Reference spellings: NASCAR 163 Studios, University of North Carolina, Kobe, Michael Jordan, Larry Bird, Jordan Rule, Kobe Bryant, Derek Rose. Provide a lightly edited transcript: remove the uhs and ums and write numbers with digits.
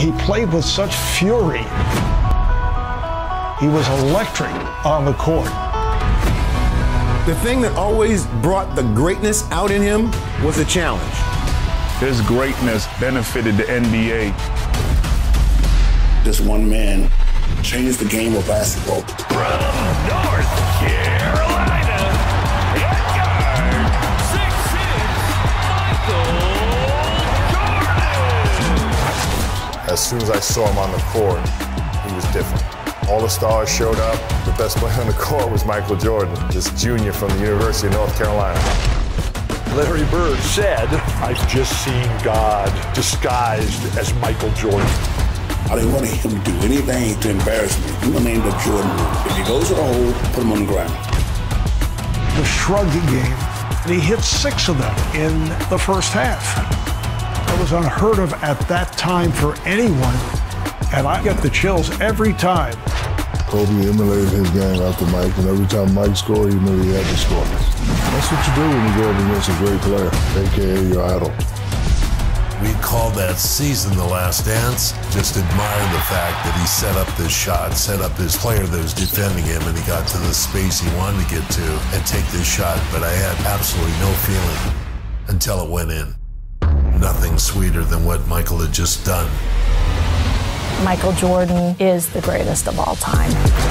He played with such fury. He was electric on the court. The thing that always brought the greatness out in him was a challenge. His greatness benefited the NBA. This one man changed the game of basketball. From North Carolina, head guard, 6'6", Michael Jordan. As soon as I saw him on the court, he was different. All the stars showed up. The best player on the court was Michael Jordan, this junior from the University of North Carolina. Larry Bird said, "I've just seen God disguised as Michael Jordan." I didn't want him to do anything to embarrass me. I'm going to name the Jordan Rule. If he goes to the hole, put him on the ground. The shrugged game, and he hit 6 of them in the first half. That was unheard of at that time for anyone, and I get the chills every time. Kobe emulated his game after Mike, and every time Mike scored, he knew he had to score. That's what you do when you go up against a great player, a.k.a. your idol. We called that season The Last Dance. Just admire the fact that he set up this shot, set up this player that was defending him, and he got to the space he wanted to get to and take this shot, but I had absolutely no feeling until it went in. Nothing sweeter than what Michael had just done. Michael Jordan is the greatest of all time.